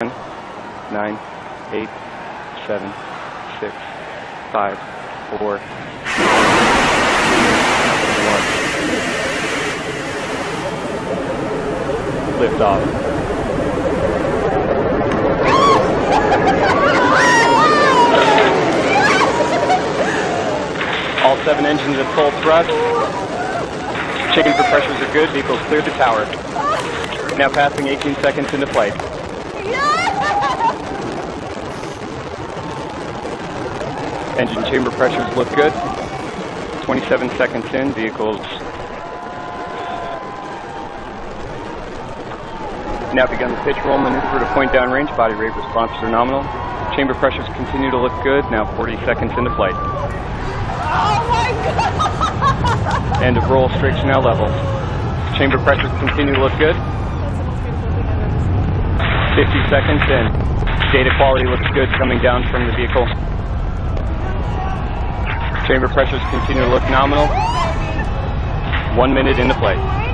9, 8, 7, 6, 5, 4, 3, 2, 1. Lift off. All 7 engines at full thrust. Chicken for pressures are good. Vehicles clear the tower. Now passing 18 seconds into flight. Engine chamber pressures look good. 27 seconds in, vehicles now begun the pitch roll maneuver to point down range. Body rate responses are nominal. Chamber pressures continue to look good. Now 40 seconds into flight. Oh my God! End of roll, straight Chanel levels. Chamber pressures continue to look good. 50 seconds in. Data quality looks good coming down from the vehicle. Chamber pressures continue to look nominal. 1 minute into flight.